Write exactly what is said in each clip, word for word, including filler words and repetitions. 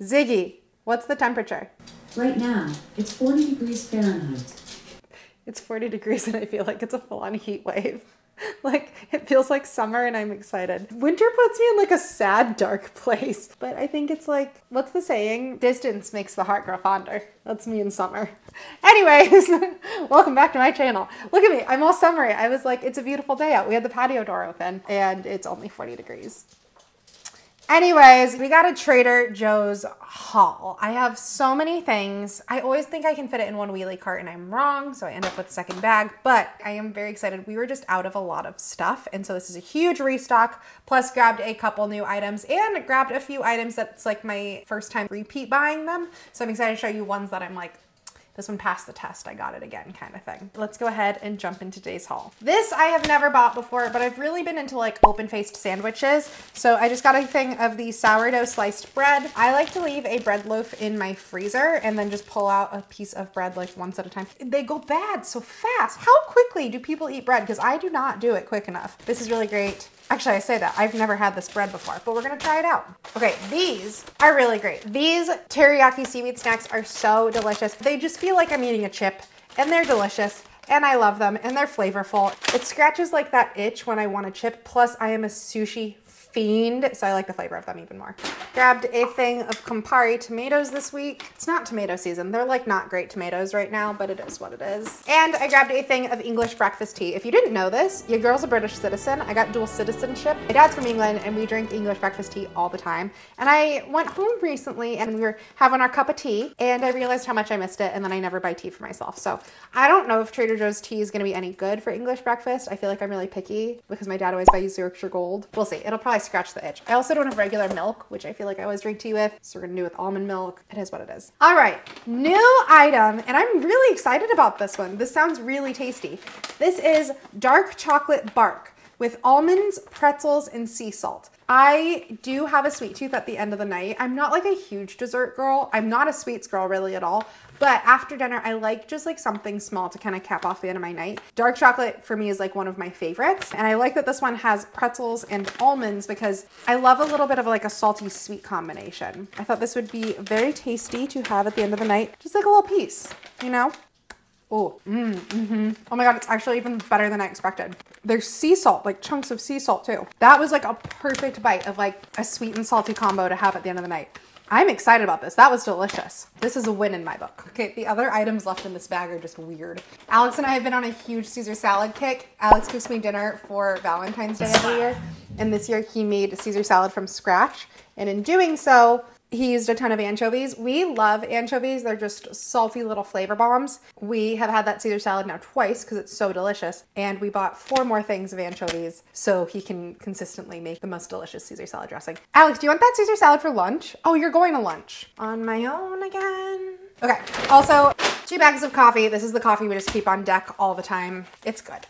Ziggy, what's the temperature? Right now, it's forty degrees Fahrenheit. It's forty degrees and I feel like it's a full-on heat wave. Like, it feels like summer and I'm excited. Winter puts me in like a sad, dark place. But I think it's like, what's the saying? Distance makes the heart grow fonder. That's me in summer. Anyways, welcome back to my channel. Look at me, I'm all summery. I was like, it's a beautiful day out. We had the patio door open and it's only forty degrees. Anyways, we got a Trader Joe's haul. I have so many things. I always think I can fit it in one wheelie cart and I'm wrong, so I end up with a second bag, but I am very excited. We were just out of a lot of stuff, and so this is a huge restock, plus grabbed a couple new items and grabbed a few items that's like my first time repeat buying them. So I'm excited to show you ones that I'm like, this one passed the test, I got it again kind of thing. Let's go ahead and jump into today's haul. This I have never bought before, but I've really been into like open-faced sandwiches. So I just got a thing of the sourdough sliced bread. I like to leave a bread loaf in my freezer and then just pull out a piece of bread like once at a time. They go bad so fast. How quickly do people eat bread? Because I do not do it quick enough. This is really great. Actually, I say that, I've never had this bread before, but we're gonna try it out. Okay, these are really great. These teriyaki seaweed snacks are so delicious. They just feel like I'm eating a chip, and they're delicious, and I love them, and they're flavorful. It scratches like that itch when I want a chip, plus I am a sushi fiend, so I like the flavor of them even more. Grabbed a thing of Campari tomatoes this week. It's not tomato season. They're like not great tomatoes right now, but it is what it is. And I grabbed a thing of English breakfast tea. If you didn't know this, your girl's a British citizen. I got dual citizenship. My dad's from England and we drink English breakfast tea all the time. And I went home recently and we were having our cup of tea and I realized how much I missed it, and then I never buy tea for myself. So I don't know if Trader Joe's tea is gonna be any good for English breakfast. I feel like I'm really picky because my dad always buys Yorkshire Gold. We'll see, it'll probably scratch the itch. I also don't have regular milk, which I feel like I always drink tea with, so we're gonna do with almond milk. It is what it is. All right, new item, and I'm really excited about this one. This sounds really tasty. This is dark chocolate bark with almonds, pretzels, and sea salt. I do have a sweet tooth at the end of the night. I'm not like a huge dessert girl. I'm not a sweets girl really at all, but after dinner, I like just like something small to kind of cap off the end of my night. Dark chocolate for me is like one of my favorites. And I like that this one has pretzels and almonds because I love a little bit of like a salty sweet combination. I thought this would be very tasty to have at the end of the night. Just like a little piece, you know? Oh, mm, mm-hmm. Oh my God, it's actually even better than I expected. There's sea salt, like chunks of sea salt too. That was like a perfect bite of like a sweet and salty combo to have at the end of the night. I'm excited about this. That was delicious. This is a win in my book. Okay, the other items left in this bag are just weird. Alex and I have been on a huge Caesar salad kick. Alex cooks me dinner for Valentine's Day every year. And this year he made Caesar salad from scratch. And in doing so, he used a ton of anchovies. We love anchovies. They're just salty little flavor bombs. We have had that Caesar salad now twice because it's so delicious. And we bought four more things of anchovies so he can consistently make the most delicious Caesar salad dressing. Alex, do you want that Caesar salad for lunch? Oh, you're going to lunch. On my own again. Okay, also two bags of coffee. This is the coffee we just keep on deck all the time. It's good.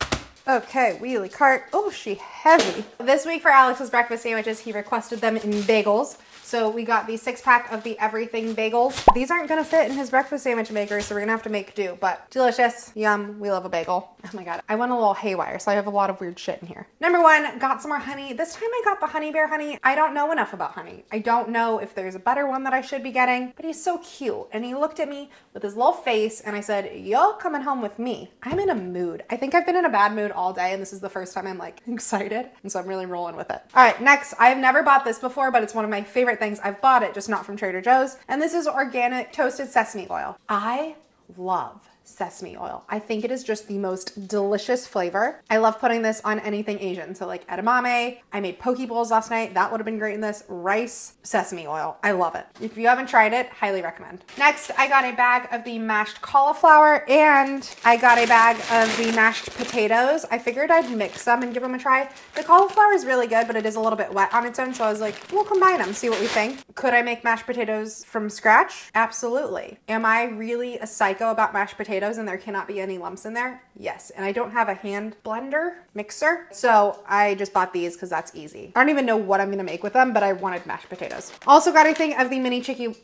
Okay, wheelie cart. Oh, she heavy. This week for Alex's breakfast sandwiches, he requested them in bagels. So we got the six pack of the everything bagels. These aren't gonna fit in his breakfast sandwich maker, so we're gonna have to make do, but delicious, yum, we love a bagel. Oh my God, I went a little haywire, so I have a lot of weird shit in here. Number one, got some more honey. This time I got the Honey Bear honey. I don't know enough about honey. I don't know if there's a better one that I should be getting, but he's so cute. And he looked at me with his little face and I said, "You're coming home with me." I'm in a mood. I think I've been in a bad mood all day and this is the first time I'm like excited, and so I'm really rolling with it. All right, next, I have never bought this before, but it's one of my favorite things. I've bought it, just not from Trader Joe's, and this is organic toasted sesame oil. I love sesame oil. I think it is just the most delicious flavor. I love putting this on anything Asian, so like edamame. I made poke bowls last night. That would have been great in this. Rice, sesame oil. I love it. If you haven't tried it, highly recommend. Next, I got a bag of the mashed cauliflower and I got a bag of the mashed potatoes. I figured I'd mix them and give them a try. The cauliflower is really good, but it is a little bit wet on its own, so I was like, we'll combine them, see what we think. Could I make mashed potatoes from scratch? Absolutely. Am I really a psycho about mashed potatoes? potatoes and there cannot be any lumps in there? Yes. And I don't have a hand blender mixer, so I just bought these because that's easy. I don't even know what I'm going to make with them, but I wanted mashed potatoes. Also got a thing of the mini chicky,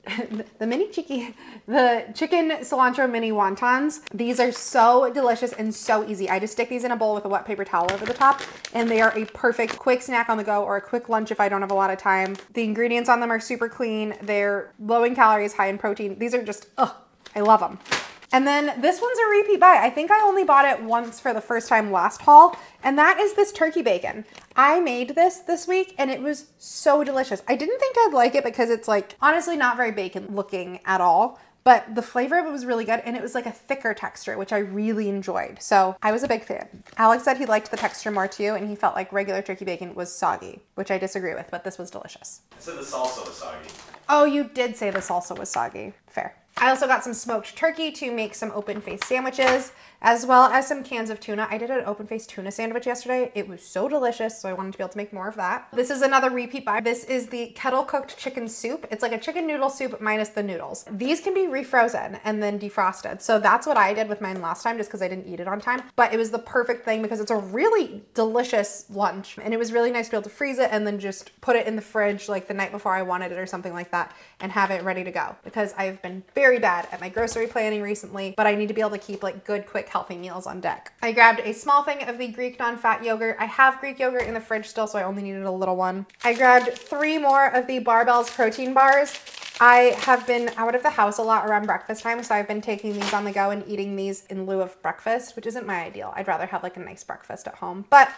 the mini chicky, the chicken cilantro mini wontons. These are so delicious and so easy. I just stick these in a bowl with a wet paper towel over the top, and they are a perfect quick snack on the go or a quick lunch if I don't have a lot of time. The ingredients on them are super clean. They're low in calories, high in protein. These are just, oh, I love them. And then this one's a repeat buy. I think I only bought it once for the first time last haul, and that is this turkey bacon. I made this this week and it was so delicious. I didn't think I'd like it because it's like honestly not very bacon looking at all, but the flavor of it was really good and it was like a thicker texture, which I really enjoyed. So I was a big fan. Alex said he liked the texture more too, and he felt like regular turkey bacon was soggy, which I disagree with, but this was delicious. So the salsa was soggy. Oh, you did say the salsa was soggy. Fair. I also got some smoked turkey to make some open-faced sandwiches, as well as some cans of tuna. I did an open-faced tuna sandwich yesterday. It was so delicious, so I wanted to be able to make more of that. This is another repeat buy. This is the kettle-cooked chicken soup. It's like a chicken noodle soup minus the noodles. These can be refrozen and then defrosted, so that's what I did with mine last time just because I didn't eat it on time, but it was the perfect thing because it's a really delicious lunch, and it was really nice to be able to freeze it and then just put it in the fridge like the night before I wanted it or something like that and have it ready to go, because I've been very very bad at my grocery planning recently, but I need to be able to keep like good, quick, healthy meals on deck. I grabbed a small thing of the Greek non-fat yogurt. I have Greek yogurt in the fridge still, so I only needed a little one. I grabbed three more of the Barbells protein bars. I have been out of the house a lot around breakfast time, so I've been taking these on the go and eating these in lieu of breakfast, which isn't my ideal. I'd rather have like a nice breakfast at home, but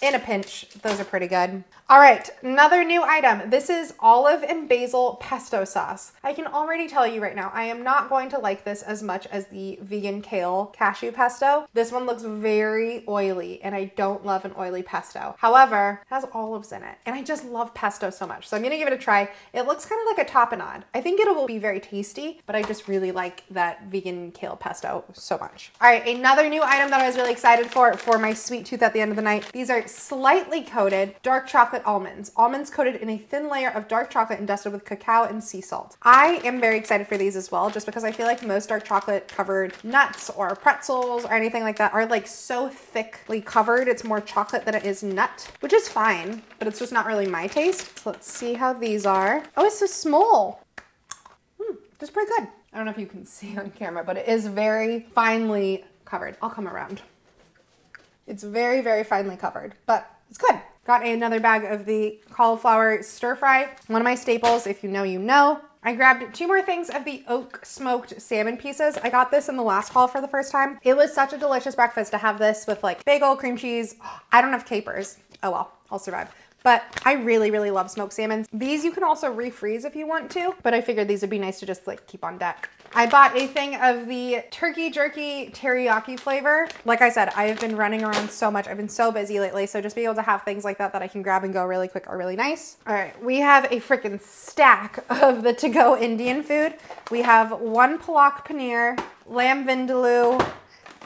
in a pinch, those are pretty good. All right, another new item. This is olive and basil pesto sauce. I can already tell you right now, I am not going to like this as much as the vegan kale cashew pesto. This one looks very oily, and I don't love an oily pesto. However, it has olives in it, and I just love pesto so much, so I'm gonna give it a try. It looks kind of like a tapenade. I think it will be very tasty, but I just really like that vegan kale pesto so much. All right, another new item that I was really excited for for my sweet tooth at the end of the night. These are slightly coated dark chocolate almonds. Almonds coated in a thin layer of dark chocolate and dusted with cacao and sea salt. I am very excited for these as well, just because I feel like most dark chocolate covered nuts or pretzels or anything like that are like so thickly covered. It's more chocolate than it is nut, which is fine, but it's just not really my taste. So let's see how these are. Oh, it's so small. Hmm, that's pretty good. I don't know if you can see on camera, but it is very finely covered. I'll come around. It's very, very finely covered, but it's good. Got another bag of the cauliflower stir fry, one of my staples. If you know, you know. I grabbed two more things of the oak smoked salmon pieces. I got this in the last haul for the first time. It was such a delicious breakfast to have this with like bagel, cream cheese. I don't have capers. Oh well, I'll survive. But I really, really love smoked salmon. These you can also refreeze if you want to, but I figured these would be nice to just like keep on deck. I bought a thing of the turkey jerky teriyaki flavor. Like I said, I have been running around so much. I've been so busy lately, so just being able to have things like that that I can grab and go really quick are really nice. All right, we have a freaking stack of the to-go Indian food. We have one palak paneer, lamb vindaloo,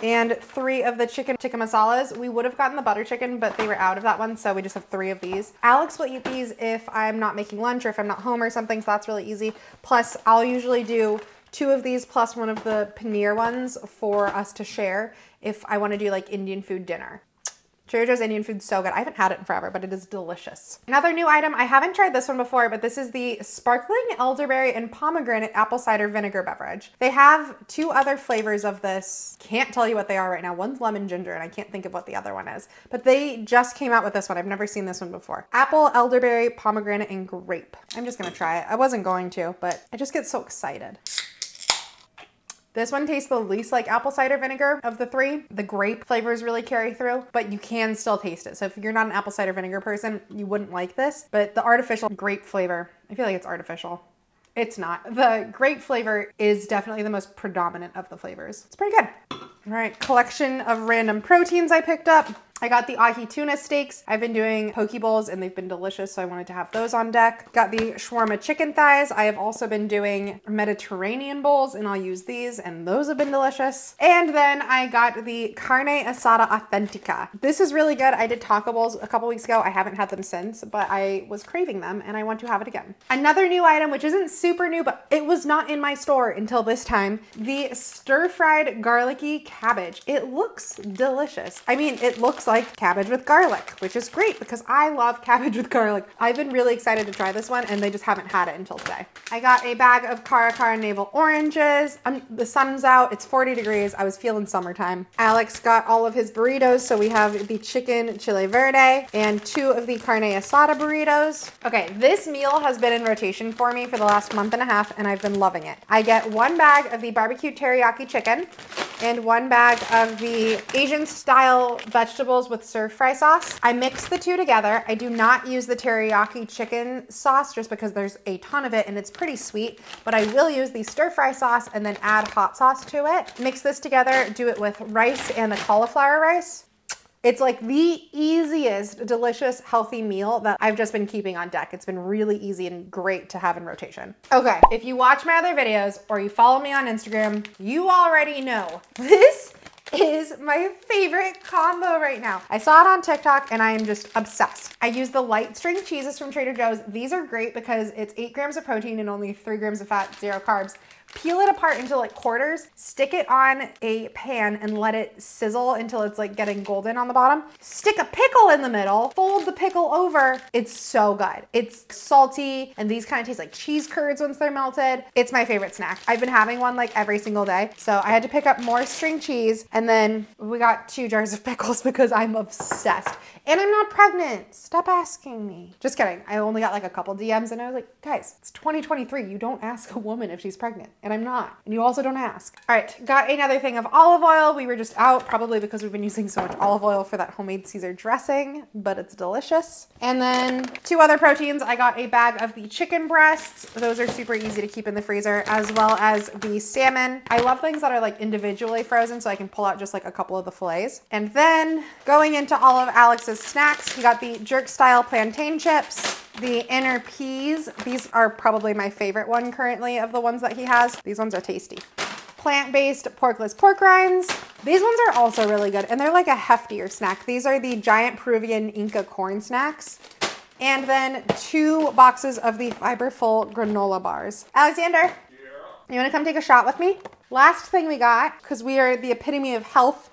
and three of the chicken tikka masalas. We would have gotten the butter chicken, but they were out of that one, so we just have three of these. Alex will eat these if I'm not making lunch or if I'm not home or something, so that's really easy. Plus, I'll usually do two of these plus one of the paneer ones for us to share if I want to do like Indian food dinner. Trader Joe's Indian food's so good. I haven't had it in forever, but it is delicious. Another new item, I haven't tried this one before, but this is the sparkling elderberry and pomegranate apple cider vinegar beverage. They have two other flavors of this. Can't tell you what they are right now. One's lemon ginger, and I can't think of what the other one is, but they just came out with this one. I've never seen this one before. Apple, elderberry, pomegranate, and grape. I'm just gonna try it. I wasn't going to, but I just get so excited. This one tastes the least like apple cider vinegar of the three. The grape flavors really carry through, but you can still taste it. So if you're not an apple cider vinegar person, you wouldn't like this, but the artificial grape flavor, I feel like it's artificial. It's not. The grape flavor is definitely the most predominant of the flavors. It's pretty good. All right, collection of random proteins I picked up. I got the ahi tuna steaks. I've been doing poke bowls and they've been delicious, so I wanted to have those on deck. Got the shawarma chicken thighs. I have also been doing Mediterranean bowls and I'll use these, and those have been delicious. And then I got the carne asada authentica. This is really good. I did taco bowls a couple weeks ago. I haven't had them since, but I was craving them and I want to have it again. Another new item, which isn't super new, but it was not in my store until this time, the stir-fried garlicky cabbage. It looks delicious. I mean, it looks like cabbage with garlic, which is great because I love cabbage with garlic. I've been really excited to try this one and they just haven't had it until today. I got a bag of Cara Cara navel oranges. Um, the sun's out, it's forty degrees. I was feeling summertime. Alex got all of his burritos. So we have the chicken chile verde and two of the carne asada burritos. Okay, this meal has been in rotation for me for the last month and a half and I've been loving it. I get one bag of the barbecue teriyaki chicken and one bag of the Asian style vegetables with stir fry sauce. I mix the two together. I do not use the teriyaki chicken sauce just because there's a ton of it and it's pretty sweet, but I will use the stir fry sauce and then add hot sauce to it. Mix this together, do it with rice and the cauliflower rice. It's like the easiest, delicious, healthy meal that I've just been keeping on deck. It's been really easy and great to have in rotation. Okay, if you watch my other videos or you follow me on Instagram, you already know this is my favorite combo right now. I saw it on TikTok and I am just obsessed. I use the light string cheeses from Trader Joe's. These are great because it's eight grams of protein and only three grams of fat, zero carbs. Peel it apart into like quarters, stick it on a pan and let it sizzle until it's like getting golden on the bottom. Stick a pickle in the middle, fold the pickle over. It's so good. It's salty and these kind of taste like cheese curds once they're melted. It's my favorite snack. I've been having one like every single day. So I had to pick up more string cheese and then we got two jars of pickles because I'm obsessed. And I'm not pregnant. Stop asking me. Just kidding. I only got like a couple D Ms and I was like, guys, it's twenty twenty-three. You don't ask a woman if she's pregnant. And I'm not. And you also don't ask. All right, got another thing of olive oil. We were just out probably because we've been using so much olive oil for that homemade Caesar dressing, but it's delicious. And then two other proteins. I got a bag of the chicken breasts. Those are super easy to keep in the freezer, as well as the salmon. I love things that are like individually frozen so I can pull out just like a couple of the fillets. And then going into all of Alex's snacks, we got the jerk style plantain chips, the inner peas. These are probably my favorite one currently of the ones that he has. These ones are tasty. Plant-based porkless pork rinds. These ones are also really good and they're like a heftier snack. These are the giant Peruvian Inca corn snacks. And then two boxes of the fiberful granola bars. Alexander, yeah. You wanna come take a shot with me? Last thing we got, cause we are the epitome of health,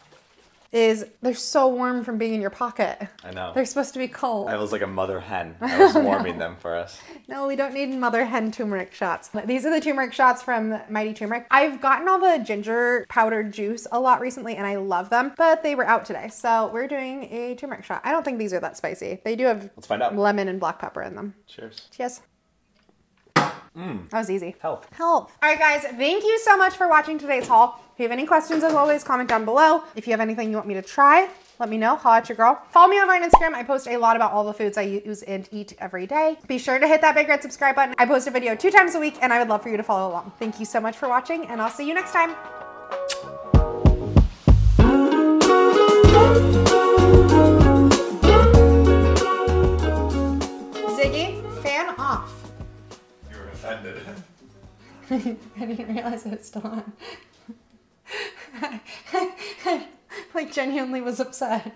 is they're so warm from being in your pocket. I know. They're supposed to be cold. I was like a mother hen. I was warming no. them for us. No, we don't need mother hen turmeric shots. These are the turmeric shots from Mighty Turmeric. I've gotten all the ginger powdered juice a lot recently and I love them, but they were out today. So we're doing a turmeric shot. I don't think these are that spicy. They do have Let's find out. lemon and black pepper in them. Cheers. Cheers. Mm. That was easy. Health. Health. All right, guys, thank you so much for watching today's haul. If you have any questions, as always, comment down below. If you have anything you want me to try, let me know. Holla at your girl. Follow me over on Instagram. I post a lot about all the foods I use and eat every day. Be sure to hit that big red subscribe button. I post a video two times a week, and I would love for you to follow along. Thank you so much for watching, and I'll see you next time. I didn't realize it was still on. I, I, I like genuinely was upset.